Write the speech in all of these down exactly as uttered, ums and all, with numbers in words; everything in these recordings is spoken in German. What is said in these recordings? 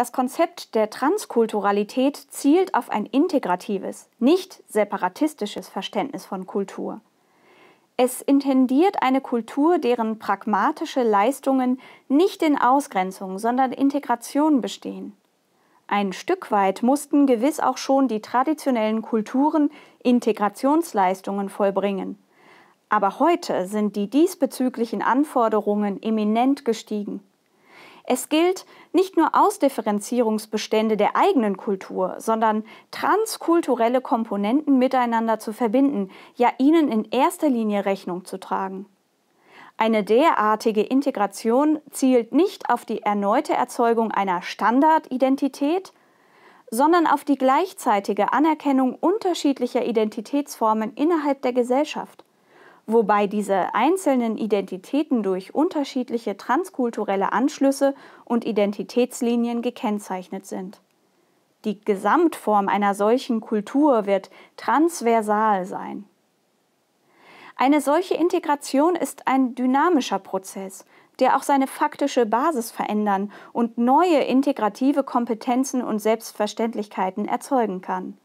Das Konzept der Transkulturalität zielt auf ein integratives, nicht separatistisches Verständnis von Kultur. Es intendiert eine Kultur, deren pragmatische Leistungen nicht in Ausgrenzung, sondern Integration bestehen. Ein Stück weit mussten gewiss auch schon die traditionellen Kulturen Integrationsleistungen vollbringen. Aber heute sind die diesbezüglichen Anforderungen eminent gestiegen. Es gilt, nicht nur Ausdifferenzierungsbestände der eigenen Kultur, sondern transkulturelle Komponenten miteinander zu verbinden, ja ihnen in erster Linie Rechnung zu tragen. Eine derartige Integration zielt nicht auf die erneute Erzeugung einer Standardidentität, sondern auf die gleichzeitige Anerkennung unterschiedlicher Identitätsformen innerhalb der Gesellschaft, wobei diese einzelnen Identitäten durch unterschiedliche transkulturelle Anschlüsse und Identitätslinien gekennzeichnet sind. Die Gesamtform einer solchen Kultur wird transversal sein. Eine solche Integration ist ein dynamischer Prozess, der auch seine faktische Basis verändern und neue integrative Kompetenzen und Selbstverständlichkeiten erzeugen kann.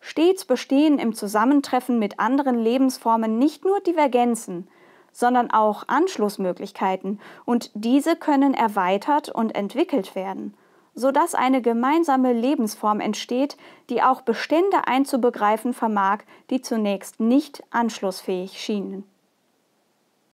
Stets bestehen im Zusammentreffen mit anderen Lebensformen nicht nur Divergenzen, sondern auch Anschlussmöglichkeiten, und diese können erweitert und entwickelt werden, sodass eine gemeinsame Lebensform entsteht, die auch Bestände einzubegreifen vermag, die zunächst nicht anschlussfähig schienen.